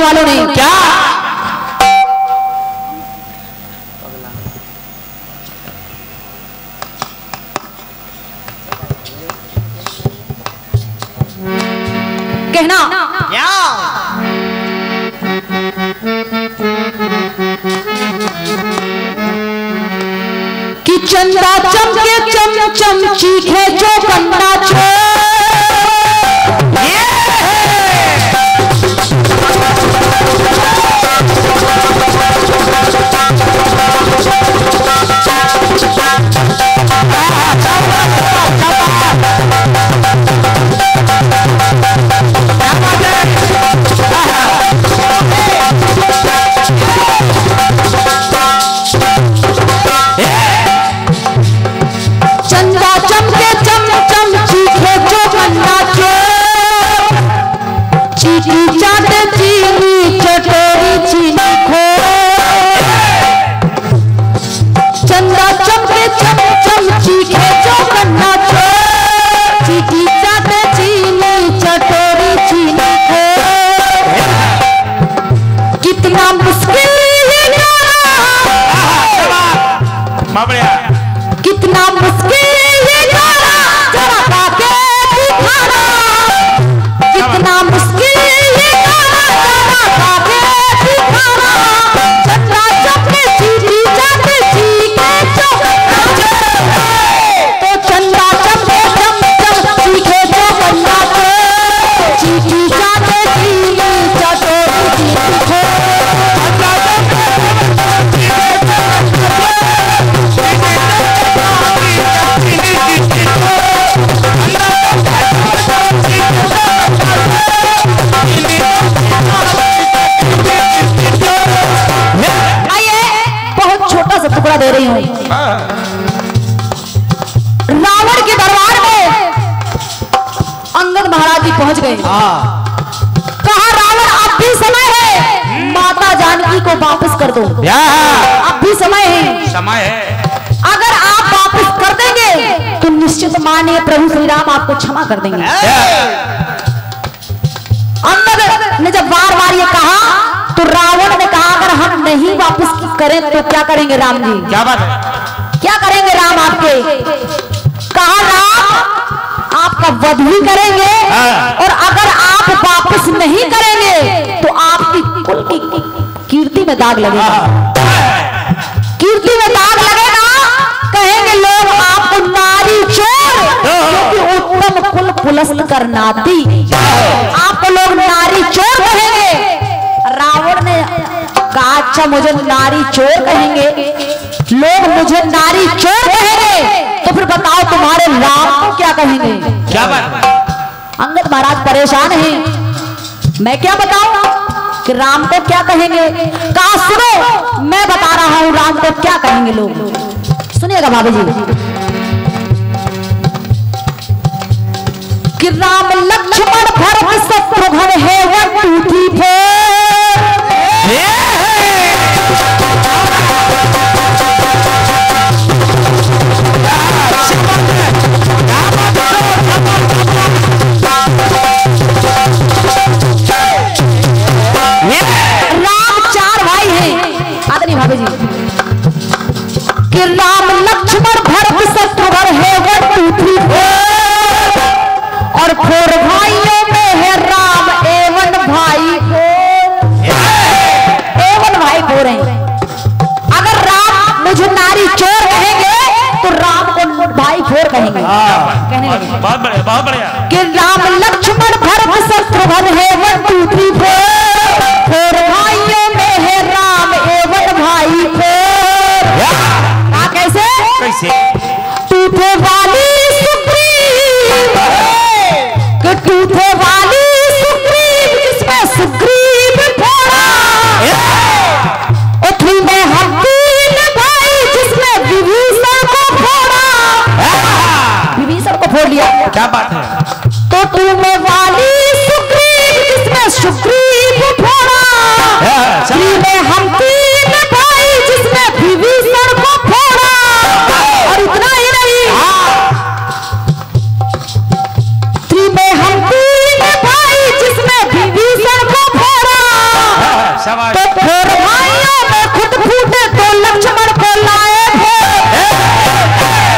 करने वालों ने क्या कहना क्या? कि चंदा चमके चम चम चीखे जो बंदा कितना मुश्किल ये गाना जरा गा के दिखाना, कितना मुश्किल ये गाना जरा गा के दिखाना। चंदा चमके चीखे जो बंदा चीखी जाते चीनी चटोरी चीखो। दे रही हूं। रावण के दरबार में अंगद महाराज जी पहुंच गए। कहा रावण अब भी समय है, माता जानकी को वापस कर दो। अब भी समय है, समय है। अगर आप वापस कर देंगे तो निश्चित मानिए प्रभु श्री राम आपको क्षमा कर देंगे। अंगद ने जब बार बार ये कहा तो रावण ने कहा अगर हम नहीं वापस करें तो क्या करेंगे राम जी? क्या बात है, क्या करेंगे राम आपके? कहा राम आपका वध भी करेंगे और अगर आप वापस नहीं करेंगे तो आपकी कुल की कीर्ति में दाग लगेगा, कीर्ति में दाग लगेगा। कहेंगे लोग आपको नारी चोर, क्योंकि उत्तम कुल पुलस्त कर नाती, आपको लोग नारी चोर कहेंगे। रावण ने कहा अच्छा मुझे नारी चोर कहेंगे, लोग मुझे नारी चोर कहेंगे, तो फिर बताओ तुम्हारे राम को क्या कहेंगे? क्या बात? अंगद महाराज परेशान हैं, मैं क्या बताऊं कि राम को क्या कहेंगे? कहा सुनो मैं बता रहा हूं राम को क्या कहेंगे लोग, सुनिएगा भाभी जी। कि राम लक्ष्मण भरत शत्रुघ्न है वह टूटी पे कि राम लक्ष्मण भरत शत्रुघ्न है वन टू थ्री फोर, भाइयों में है राम एवं भाई फोर। आ कैसे कैसे टूटे वाली सुग्रीव कि टूटे वाली सुग्रीव जिसमें सुग्रीव फोड़ा, उठी में हम तीन भाई जिसमें विभीषण को फोड़ा, विभीषण को फोड़ लिया। क्या बात है? तो टूटे वाली सुग्रीव जिसमें सुग्रीव फोड़ा, हम तीन भाई जिसमें विभीषण को फोड़ा। और इतना ही नहीं, हम तीन भाई जिसमें विभीषण को फोड़ा, तो फिर भाइयों में खुद फूटे तो लक्ष्मण को लाए थे।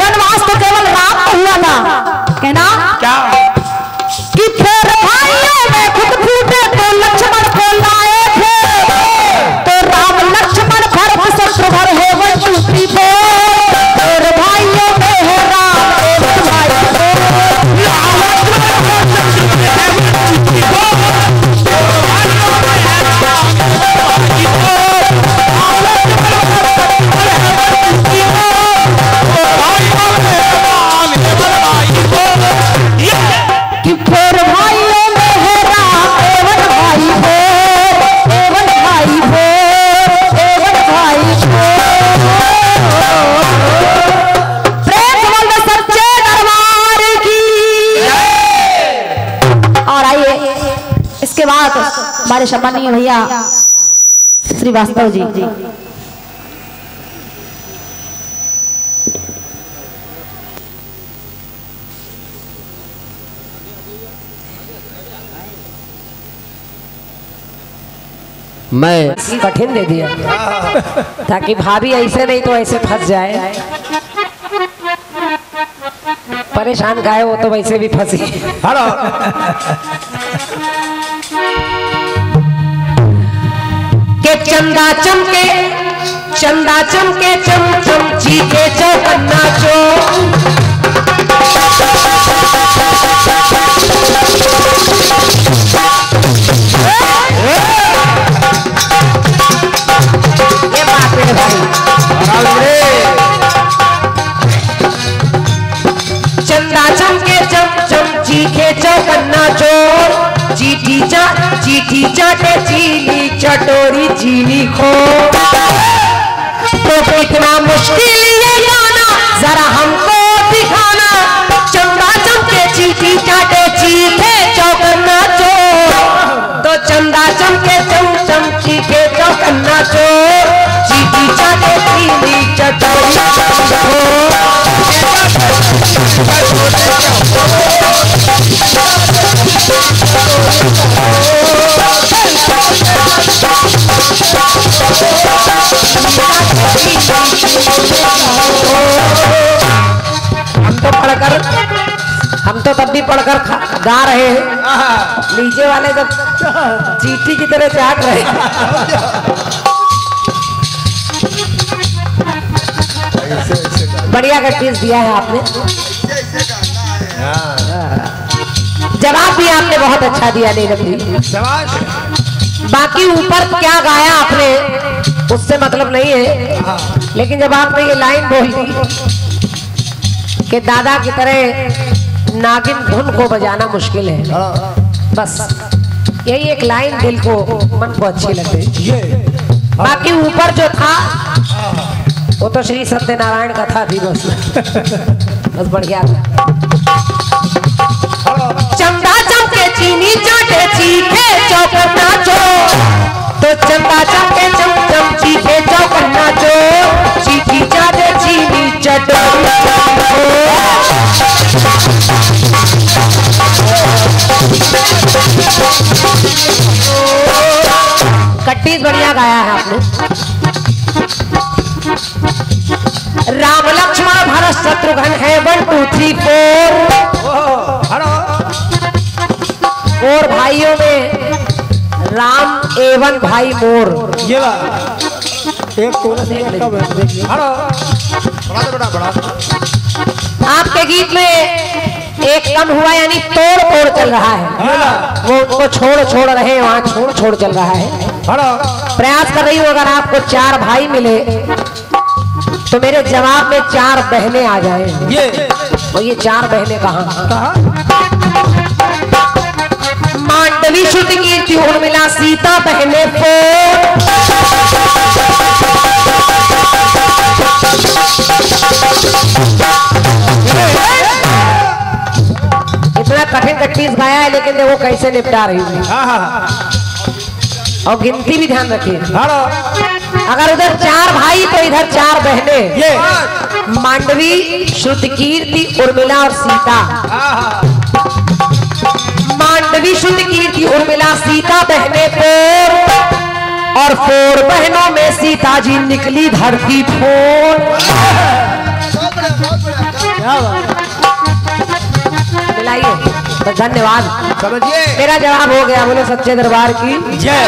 वनवास तो केवल राम को हुआ था, कहना क्या कि फिर भाइयों में खुद फूटे तो लक्ष्मण को लाए थे। तो राम लक्ष्मण भरत शत्रुघ्न हो गए दूसरी पे। फिर भाइयों में है राम हमारे सम्मानीय भैया श्रीवास्तव जी मैं कठिन दे दिया ताकि भाभी ऐसे नहीं तो ऐसे फंस जाए, परेशान गाय हो तो वैसे भी फंसी। के चंदा चमके चम चम जी के चौपन नाचो। ये बात है भाई, चंदा चमके चम चम जी के चौपन नाचो। चीटी चाटे चीनी चटोरी चीनी खो। तो कितना मुश्किल ये गाना जरा हमको दिखाना। चंदा चमके चीटी चाटे चीखे चौकन नाचो। तो चंदा चमके चम चम चीखे चौकन नाचो। चीटी चाटे चीनी चटोरी हम तो तब भी पढ़कर गा रहे हैं, नीचे वाले जब चीटी की तरह चाट रहे हैं। बढ़िया का टीस दिया है आपने, जवाब भी आपने बहुत अच्छा दिया नीरज। बाकी ऊपर क्या गाया आपने उससे मतलब नहीं है, लेकिन जब आपने ये लाइन बोली कि दादा की तरह नागिन धुन को बजाना मुश्किल है, बस यही एक लाइन दिल को मन को अच्छी लगती है। बाकी ऊपर जो था वो तो श्री सत्यनारायण का था भी, बस बढ़िया था। चंदा चमके चीनी चाटे चीखे चौकन नाचो। तो चंदा चमके चम चम चीखे चौकन नाचो। चीटी चाटे चीनी चटोरी कट्टी बढ़िया गाया है आपने। राम लक्ष्मण भरत शत्रुघ्न है 1 2 3 4। और भाइयों में राम एवं भाई मोर। ये एक आपके गीत में एक कम हुआ, यानी तोड़ तोड़ चल रहा है। वो उनको छोड़ छोड़ रहे, वहाँ छोड़ छोड़ चल रहा है। प्रयास कर रही हूँ अगर आपको 4 भाई मिले तो मेरे जवाब में 4 बहने आ जाए। और ये 4 बहने कहाँ? मांडवी शुद्ध कीर्ति और मिला सीता बहने को। इतना कठिन कट्टीस गाया है लेकिन देखो कैसे निपटा रही है, और गिनती भी ध्यान रखिए। अगर उधर 4 भाई तो इधर 4 बहने। मांडवी शुद्ध कीर्ति उर्मिला और सीता। मांडवी शुद्ध कीर्ति उर्मिला सीता बहने पर और 4 बहनों में सीता जी निकली धरती फोर। धन्यवाद, समझिए मेरा जवाब हो गया। बोलो सच्चे दरबार की जय।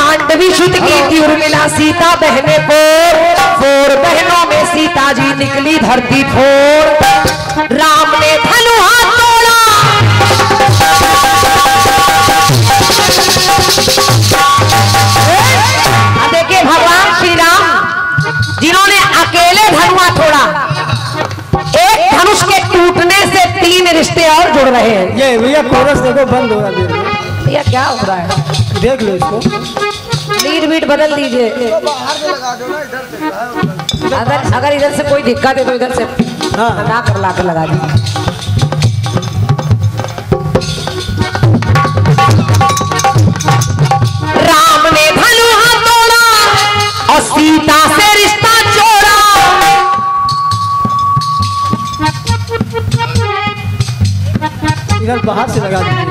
मांडवी सुत की उर्मिला सीता बहने फोर, 4 बहनों में सीता जी निकली धरती फोर। राम ने धनुहा तोड़ा, देखिए भगवान श्री राम जिन्होंने अकेले धनुआ तोड़ा, एक धनुष के टूटने से 3 रिश्ते और जुड़ रहे हैं। ये भैया कोरस देखो बंद हो रहा है, भैया क्या हो रहा है देख लो इसको। लीड बीट बदल दीजिए, अगर इधर से कोई दिक्कत है तो इधर से ना कर ला कर लगा दीजिए। राम ने धनुहा तोड़ा और सीता से रिश्ता जोड़ा। इधर बाहर से लगा दीजिए।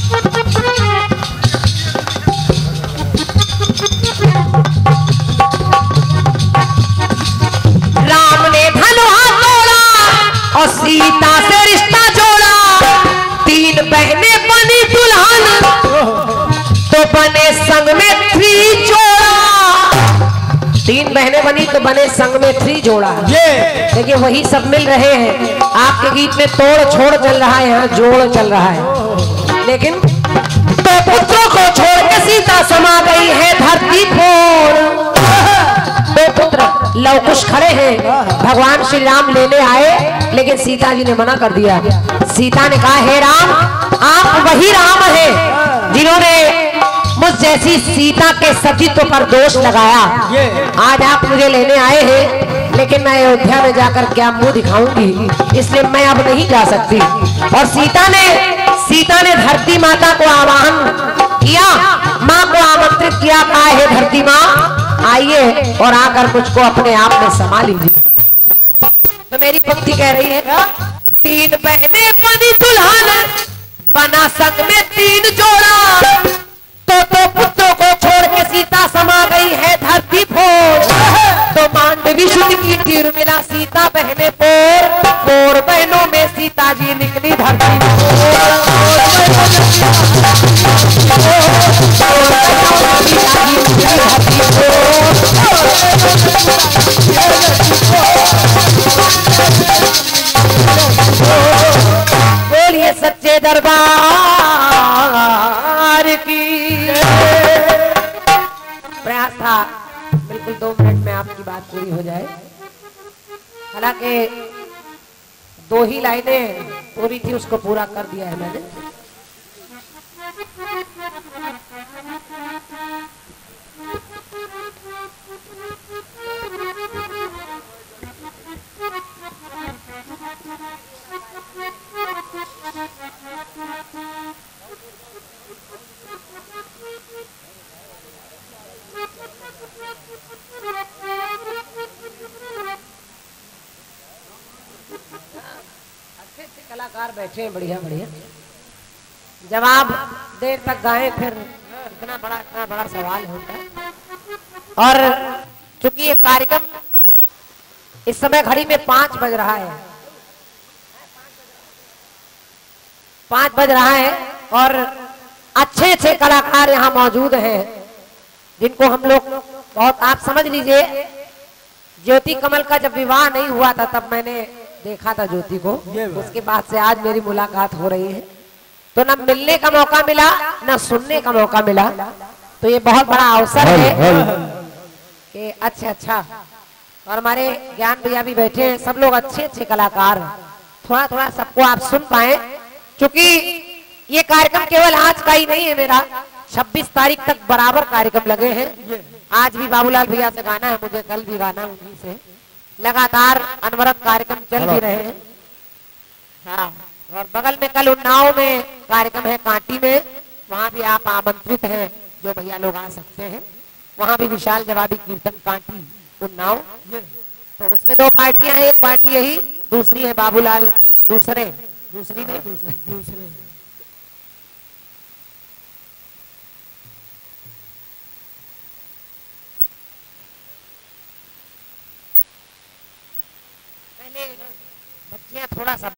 सीता से रिश्ता जोड़ा, 3 बहने बनी दुल्हन तो बने संग में 3 जोड़ा। 3 बहने बनी तो बने संग में 3 जोड़ा। देखिए वही सब मिल रहे हैं। आपके गीत में तोड़ छोड़ चल रहा है, यहाँ जोड़ चल रहा है। लेकिन तो पुत्रों को छोड़ के सीता समा गई है धरती फोर। 2 पुत्र लवकुश खड़े हैं, भगवान श्री राम लेने आए लेकिन सीता जी ने मना कर दिया। सीता ने कहा हे राम, आप वही राम हैं जिन्होंने मुझ जैसी सीता के सतीत्व पर दोष लगाया। आज आप मुझे लेने आए हैं लेकिन मैं अयोध्या में जाकर क्या मुंह दिखाऊंगी, इसलिए मैं अब नहीं जा सकती। और सीता ने धरती माता को आह्वान किया, माँ को आमंत्रित किया, कहा है धरती माँ आइए और आकर कुछ को अपने आप में समा लीजिए। तो मेरी पंक्ति कह रही है 3 बहने बनी दुल्हन बना संग में 3 जोड़ा, तो पुत्रों को छोड़ के सीता समा गई है धरती फोर। तो मांडवी सुत की उर्मिला सीता बहने फोर, 4 बहनों में सीता जी निकली धरती फोर। बोलिए सच्चे दरबार की। प्रयास था बिल्कुल 2 मिनट में आपकी बात पूरी हो जाए। हालांकि 2 ही लाइनें पूरी थी, उसको पूरा कर दिया है मैंने। कलाकार बैठे हैं, बढ़िया बढ़िया जवाब देर तक गाए, फिर इतना बड़ा सवाल होता है। और चूंकि ये कार्यक्रम इस समय घड़ी में 5 बज रहा है और अच्छे कलाकार यहाँ मौजूद हैं जिनको हम लोग बहुत, आप समझ लीजिए ज्योति कमल का जब विवाह नहीं हुआ था तब मैंने देखा था ज्योति को, उसके बाद से आज मेरी मुलाकात हो रही है। तो ना मिलने का मौका मिला ना सुनने का मौका मिला, तो ये बहुत बड़ा अवसर है कि अच्छा। और हमारे ज्ञान भैया भी बैठे हैं, सब लोग अच्छे कलाकार। थोड़ा सबको आप सुन पाए, क्योंकि ये कार्यक्रम केवल आज का ही नहीं है मेरा, 26 तारीख तक बराबर कार्यक्रम लगे हैं। आज भी बाबूलाल भैया से गाना है मुझे, कल भी गाना उन्हीं से, लगातार अनवरत कार्यक्रम चल भी रहे हैं। हाँ, और बगल में कल उन्नाव में कार्यक्रम है, कांटी में, वहाँ भी आप आमंत्रित हैं, जो भैया लोग आ सकते हैं। वहाँ भी विशाल जवाबी कीर्तन कांटी उन्नाव, तो उसमें दो पार्टियां हैं, एक पार्टी यही, दूसरी है बाबूलाल, दूसरी नहीं दूसरे। पहले बच्चियां थोड़ा सा